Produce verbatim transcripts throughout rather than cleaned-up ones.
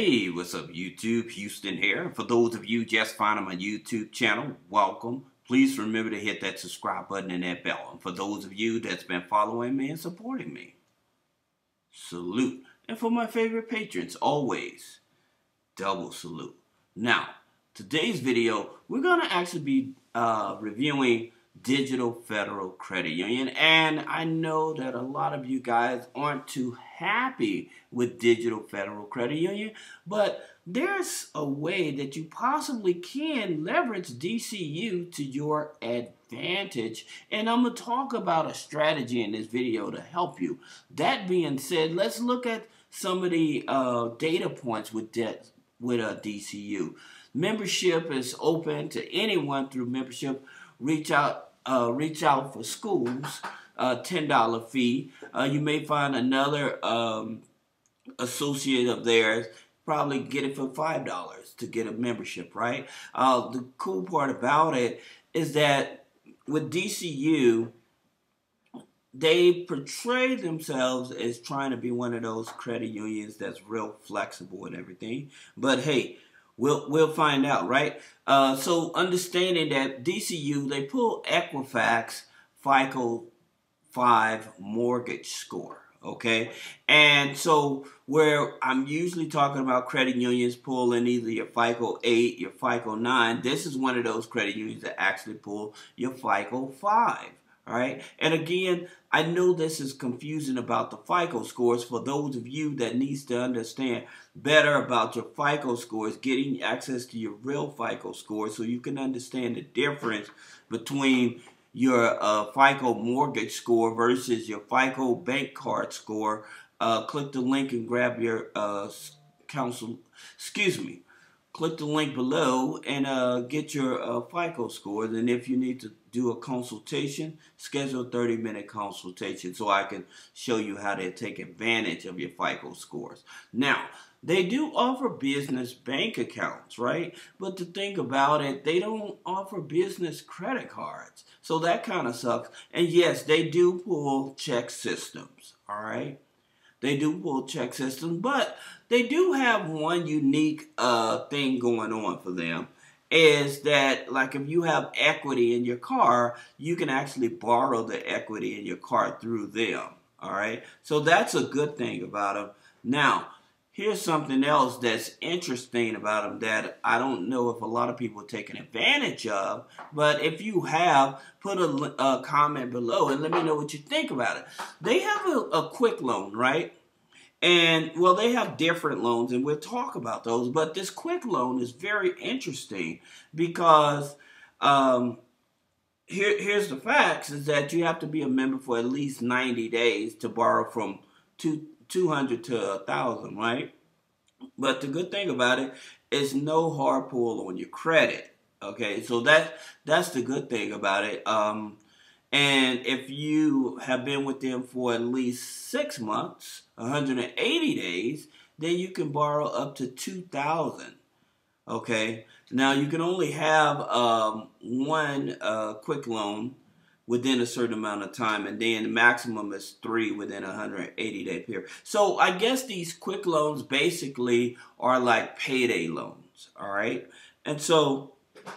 Hey, what's up YouTube? Houston here. For those of you just finding my YouTube channel, welcome. Please remember to hit that subscribe button and that bell. And for those of you that's been following me and supporting me, salute. And for my favorite patrons, always, double salute. Now, today's video, we're going to actually be uh, reviewing Digital Federal Credit Union, and I know that a lot of you guys aren't too happy with Digital Federal Credit Union, but there's a way that you possibly can leverage D C U to your advantage, and I'm going to talk about a strategy in this video to help you. That being said, let's look at some of the uh, data points with debt with uh, D C U. Membership is open to anyone through membership. Reach out, uh, reach out for schools, uh, ten dollar fee. Uh, you may find another um, associate of theirs, probably get it for five dollars to get a membership, right? Uh, the cool part about it is that with D C U, they portray themselves as trying to be one of those credit unions that's real flexible and everything. But hey, We'll, we'll find out, right? Uh, so understanding that D C U, they pull Equifax FICO five mortgage score, okay? And so where I'm usually talking about credit unions pulling either your FICO eight, your FICO nine, this is one of those credit unions that actually pull your FICO five, all right? And again, I know this is confusing about the FICO scores. For those of you that needs to understand better about your FICO scores, getting access to your real FICO scores so you can understand the difference between your uh, FICO mortgage score versus your FICO bank card score, uh, click the link and grab your uh, counsel, excuse me, click the link below and uh, get your uh, FICO scores. And if you need to do a consultation, schedule a thirty minute consultation so I can show you how to take advantage of your FICO scores. Now, they do offer business bank accounts, right? But to think about it, they don't offer business credit cards. So that kind of sucks. And yes, they do pull check systems, all right? They do pull check systems, but they do have one unique uh, thing going on for them. Is that, like, if you have equity in your car, you can actually borrow the equity in your car through them, all right? So that's a good thing about them. Now, here's something else that's interesting about them that I don't know if a lot of people are taking advantage of, but if you have, put a, a comment below and let me know what you think about it. They have a, a quick loan, right? And, well, they have different loans, and we'll talk about those. But this quick loan is very interesting because um, here, here's the facts, is that you have to be a member for at least ninety days to borrow from two hundred to one thousand, right? But the good thing about it is no hard pull on your credit, okay? So that, that's the good thing about it. Um, and if you have been with them for at least six months, one hundred eighty days, then you can borrow up to two thousand dollars, okay? Now, you can only have um, one uh, quick loan within a certain amount of time, and then the maximum is three within a one hundred eighty day period. So I guess these quick loans basically are like payday loans, all right? And so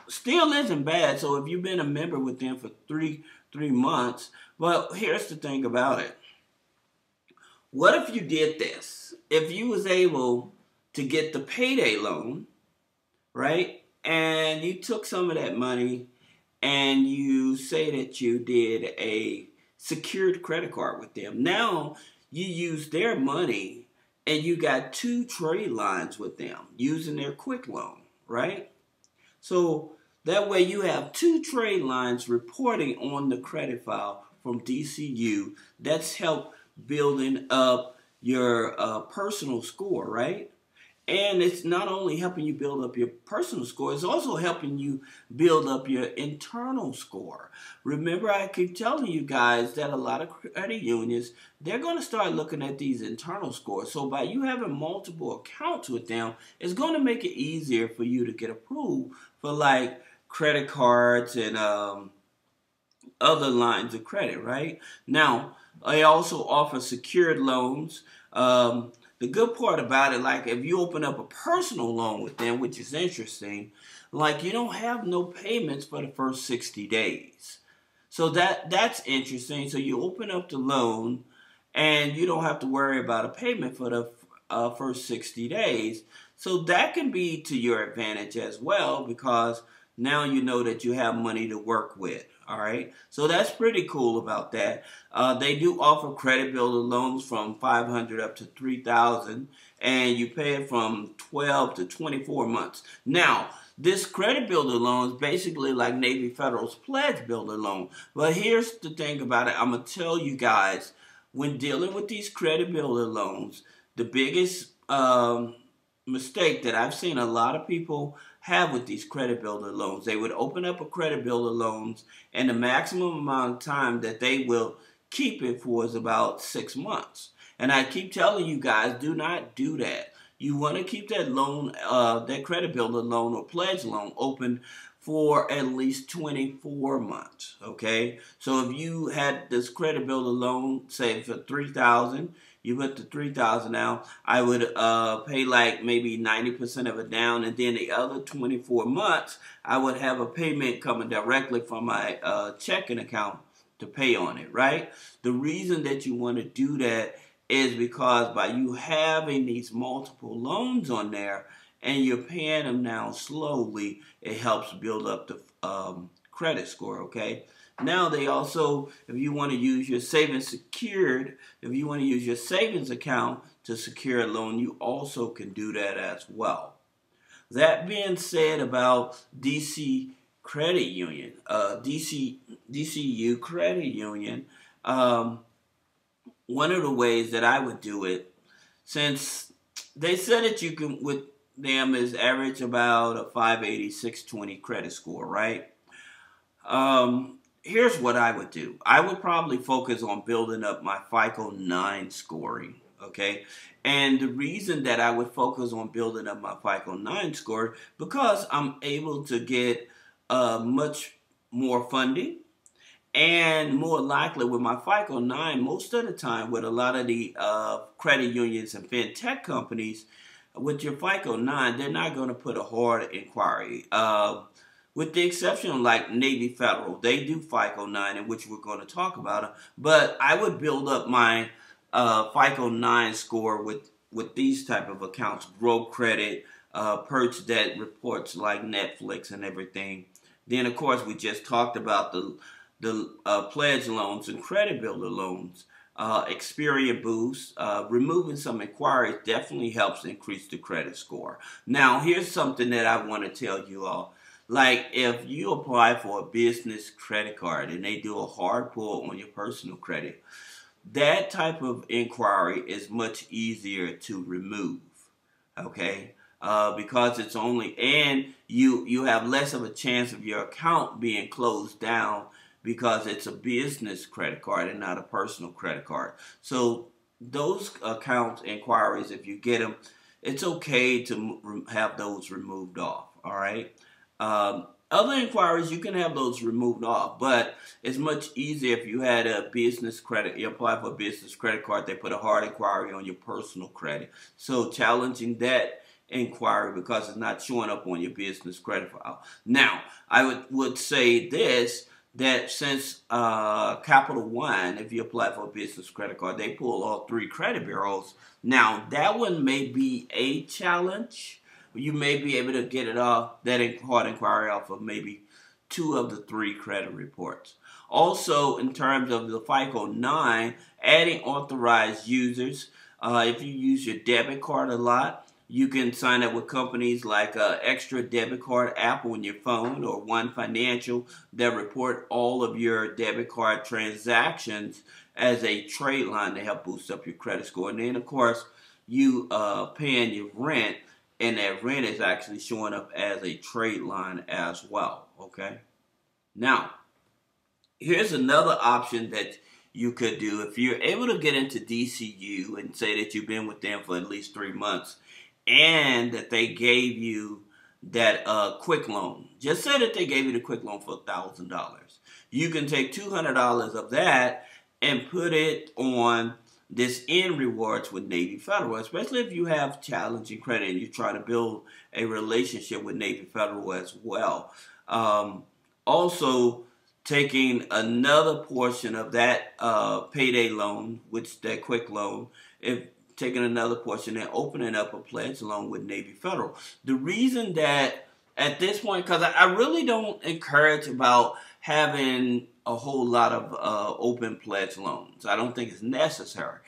still isn't bad. So if you've been a member with them for three, three months, well, here's the thing about it. What if you did this? If you was able to get the payday loan, right, and you took some of that money and you say that you did a secured credit card with them. Now you use their money and you got two trade lines with them using their quick loan, right? So that way you have two trade lines reporting on the credit file from D C U. That's helped building up your uh, personal score, right? And it's not only helping you build up your personal score, it's also helping you build up your internal score. Remember, I keep telling you guys that a lot of credit unions, they're going to start looking at these internal scores. So by you having multiple accounts with them, it's going to make it easier for you to get approved for, like, credit cards and um, other lines of credit, right? Now, they also offer secured loans, um, The good part about it, like if you open up a personal loan with them, which is interesting, like you don't have no payments for the first sixty days. So that that's interesting. So you open up the loan and you don't have to worry about a payment for the uh, first sixty days. So that can be to your advantage as well, because now you know that you have money to work with. All right. So that's pretty cool about that. Uh, they do offer credit builder loans from five hundred up to three thousand, and you pay it from twelve to twenty-four months. Now, this credit builder loan is basically like Navy Federal's pledge builder loan. But here's the thing about it. I'm going to tell you guys, when dealing with these credit builder loans, the biggest um, mistake that I've seen a lot of people have with these credit builder loans, they would open up a credit builder loans, and the maximum amount of time that they will keep it for is about six months. And I keep telling you guys, do not do that. You want to keep that loan, uh, that credit builder loan or pledge loan open for at least twenty-four months, okay? So if you had this credit builder loan, say for three thousand dollars, you put the three thousand dollars now, I would uh, pay like maybe ninety percent of it down, and then the other twenty-four months, I would have a payment coming directly from my uh, checking account to pay on it, right? The reason that you want to do that is because by you having these multiple loans on there and you're paying them now slowly, it helps build up the um, credit score, okay? Now they also, if you want to use your savings secured, if you want to use your savings account to secure a loan, you also can do that as well. That being said about D C Credit Union, uh, D C, D C U Credit Union, um, one of the ways that I would do it, since they said that you can, with them is average about a five eighty, six twenty credit score, right? Um, here's what I would do. I would probably focus on building up my FICO nine scoring, okay? And the reason that I would focus on building up my FICO nine score, because I'm able to get uh, much more funding. And more likely with my FICO nine, most of the time with a lot of the uh, credit unions and fintech companies, with your FICO nine, they're not going to put a hard inquiry. Uh, with the exception of like Navy Federal, they do FICO nine, in which we're going to talk about it. But I would build up my uh, FICO nine score with, with these type of accounts, Grow Credit, uh, Purchase Debt Reports like Netflix and everything. Then, of course, we just talked about the the uh, pledge loans and credit builder loans, uh, Experian Boost, uh, removing some inquiries definitely helps increase the credit score. Now, here's something that I want to tell you all. Like, if you apply for a business credit card and they do a hard pull on your personal credit, that type of inquiry is much easier to remove, okay? Uh, because it's only, and you, you have less of a chance of your account being closed down, because it's a business credit card and not a personal credit card. So those account inquiries, if you get them, it's okay to have those removed off, all right? Um, other inquiries, you can have those removed off, but it's much easier if you had a business credit, you apply for a business credit card, they put a hard inquiry on your personal credit. So challenging that inquiry because it's not showing up on your business credit file. Now, I would, would say this, that since uh, Capital One, if you apply for a business credit card, they pull all three credit bureaus. Now, that one may be a challenge. You may be able to get it off, that hard inquiry off of maybe two of the three credit reports. Also, in terms of the FICO nine, adding authorized users. Uh, if you use your debit card a lot, you can sign up with companies like uh, Extra Debit Card app on your phone or One Financial that report all of your debit card transactions as a trade line to help boost up your credit score. And then, of course, you uh, paying your rent, and that rent is actually showing up as a trade line as well, okay? Now, here's another option that you could do. If you're able to get into D C U and say that you've been with them for at least three months, and that they gave you that uh, quick loan. Just say that they gave you the quick loan for one thousand dollars. You can take two hundred dollars of that and put it on this in rewards with Navy Federal, especially if you have challenging credit and you try to build a relationship with Navy Federal as well. Um, also, taking another portion of that uh, payday loan, which that quick loan, if taking another portion and opening up a pledge loan with Navy Federal. The reason that at this point, because I, I really don't encourage about having a whole lot of uh, open pledge loans. I don't think it's necessary.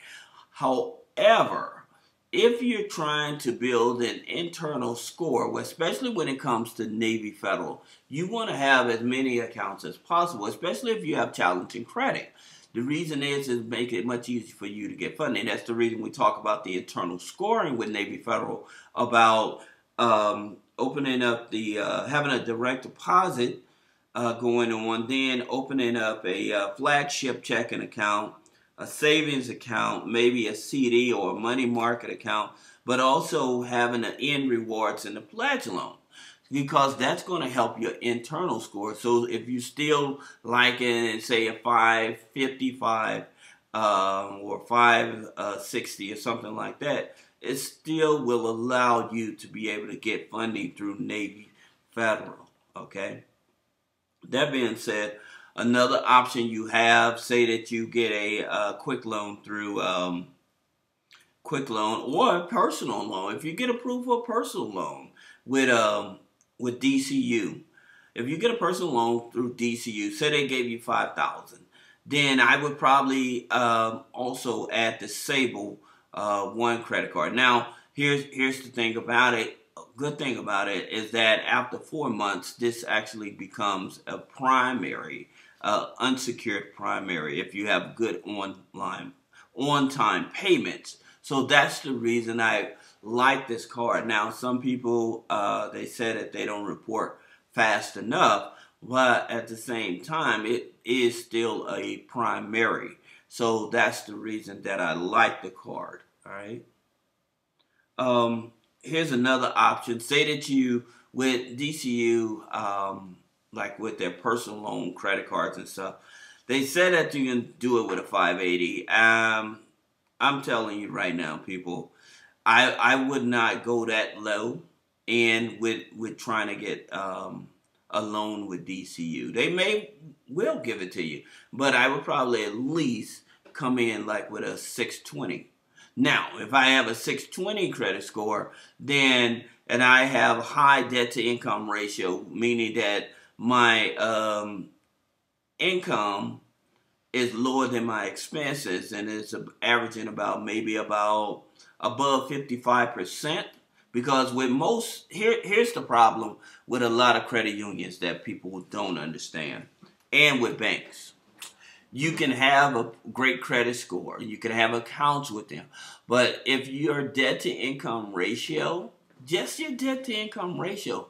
However, if you're trying to build an internal score, especially when it comes to Navy Federal, you want to have as many accounts as possible, especially if you have challenging credit. The reason is to make it much easier for you to get funding. That's the reason we talk about the internal scoring with Navy Federal, about um, opening up the, uh, having a direct deposit Uh, going on, then opening up a uh, flagship checking account, a savings account, maybe a C D or a money market account, but also having an in rewards and a pledge loan, because that's going to help your internal score. So if you still like it, say a five fifty-five um, or five sixty or something like that, it still will allow you to be able to get funding through Navy Federal, okay? That being said, another option you have, say that you get a uh, quick loan through um, quick loan or a personal loan. If you get approved for a personal loan with um, with D C U, if you get a personal loan through D C U, say they gave you five thousand, then I would probably um, also add the Sable uh, One credit card. Now, here's here's the thing about it. Good thing about it is that after four months, this actually becomes a primary, uh, unsecured primary if you have good online, on-time payments. So that's the reason I like this card. Now, some people, uh, they said that they don't report fast enough, but at the same time, it is still a primary. So that's the reason that I like the card, all right? Um... Here's another option. Say that you, with D C U, um, like with their personal loan credit cards and stuff, they said that you can do it with a five eighty. Um, I'm telling you right now, people, I I would not go that low and with, with trying to get um, a loan with D C U. They may will give it to you, but I would probably at least come in like with a six twenty. Now, if I have a six twenty credit score, then, and I have high debt to income ratio, meaning that my um, income is lower than my expenses, and it's averaging about maybe about above fifty-five percent, because with most, here, here's the problem with a lot of credit unions that people don't understand, and with banks. You can have a great credit score. You can have accounts with them. But if your debt-to-income ratio, just your debt-to-income ratio,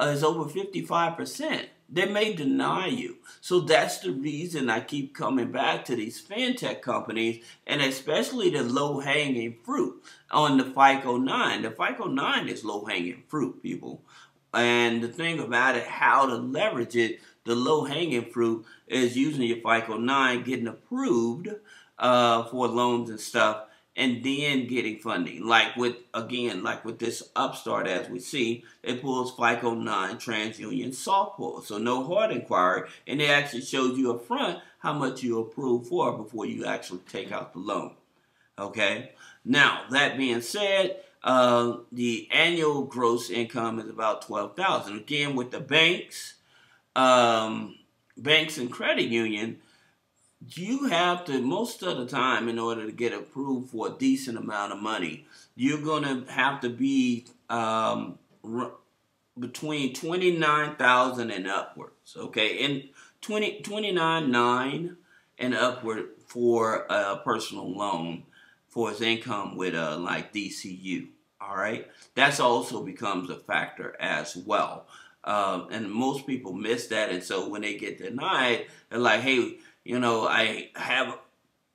uh, is over fifty-five percent, they may deny you. So that's the reason I keep coming back to these fintech companies, and especially the low-hanging fruit on the FICO nine. The FICO nine is low-hanging fruit, people. And the thing about it, how to leverage it, the low-hanging fruit is using your FICO nine, getting approved uh, for loans and stuff, and then getting funding. Like with, again, like with this Upstart, as we see, it pulls FICO nine TransUnion soft pull, so no hard inquiry, and it actually shows you up front how much you approve for before you actually take out the loan. Okay? Now, that being said, uh, the annual gross income is about twelve thousand dollars. Again, with the banks, Um, banks and credit union, you have to, most of the time, in order to get approved for a decent amount of money, you're going to have to be um, between twenty-nine thousand dollars and upwards, okay? And twenty-nine thousand nine hundred dollars and upward for a personal loan for his income with uh, like D C U, all right? That's also becomes a factor as well. Uh, and most people miss that, and so when they get denied, they're like, hey, you know, I have,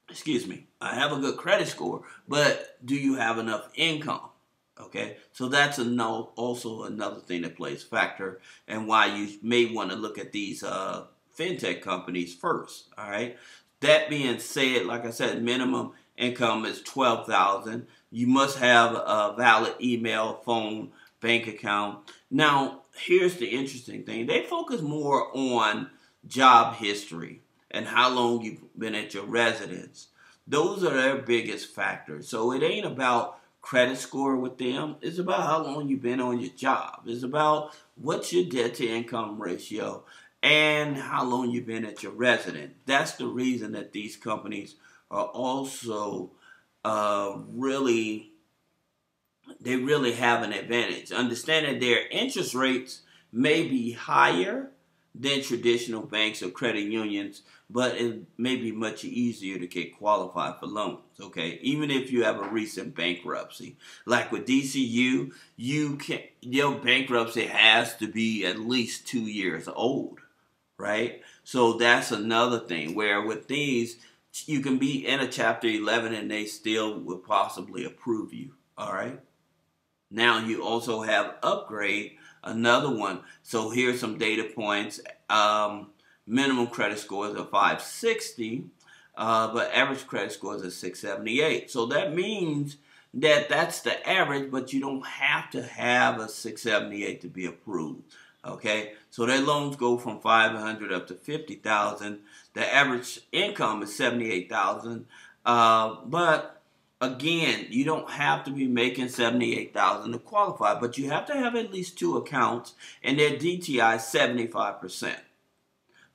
excuse me, I have a good credit score, but do you have enough income? Okay, so that's a no, also another thing that plays factor, and why you may want to look at these uh, fintech companies first, all right? That being said, like I said, minimum income is twelve thousand dollars. You must have a valid email, phone, bank account. Now, here's the interesting thing. They focus more on job history and how long you've been at your residence. Those are their biggest factors. So it ain't about credit score with them. It's about how long you've been on your job. It's about what's your debt to income ratio and how long you've been at your residence. That's the reason that these companies are also uh, really, they really have an advantage. Understand that their interest rates may be higher than traditional banks or credit unions, but it may be much easier to get qualified for loans, okay? Even if you have a recent bankruptcy. Like with D C U, you can, your bankruptcy has to be at least two years old, right? So that's another thing, where with these, you can be in a Chapter eleven and they still will possibly approve you, all right? Now you also have upgrade, another one. So here's some data points. Um, minimum credit scores are five sixty, uh, but average credit scores are six seventy-eight. So that means that that's the average, but you don't have to have a six seventy-eight to be approved. Okay, so their loans go from five hundred up to fifty thousand. The average income is seventy-eight thousand, uh, but again, you don't have to be making seventy-eight thousand dollars to qualify, but you have to have at least two accounts, and their D T I is seventy-five percent.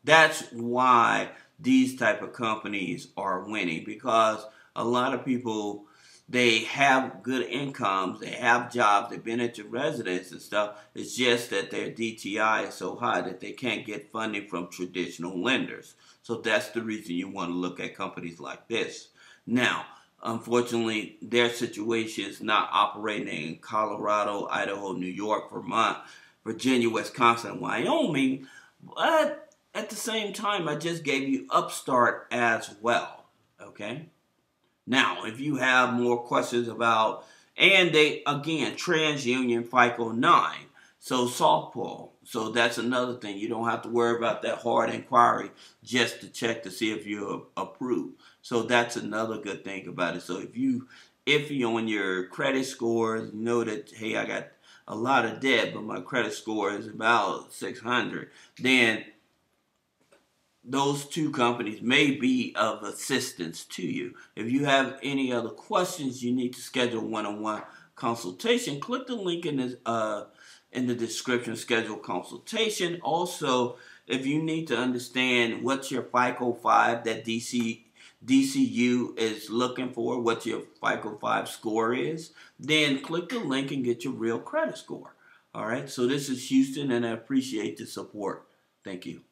That's why these type of companies are winning, because a lot of people, they have good incomes, they have jobs, they've been at your residence and stuff. It's just that their D T I is so high that they can't get funding from traditional lenders. So that's the reason you want to look at companies like this. Now, unfortunately, their situation is not operating in Colorado, Idaho, New York, Vermont, Virginia, Wisconsin, and Wyoming. But at the same time, I just gave you Upstart as well. Okay? Now, if you have more questions about, and they, again, TransUnion, FICO nine, so softball. So that's another thing. You don't have to worry about that hard inquiry just to check to see if you're approved. So that's another good thing about it. So if you iffy on your credit scores, you know that, hey, I got a lot of debt, but my credit score is about six hundred, then those two companies may be of assistance to you. If you have any other questions, you need to schedule one-on-one consultation. Click the link in this, uh, in the description, schedule consultation. Also, if you need to understand what's your FICO five that D C D C U is looking for, what your FICO five score is, then click the link and get your real credit score. All right, so this is Houston, and I appreciate the support. Thank you.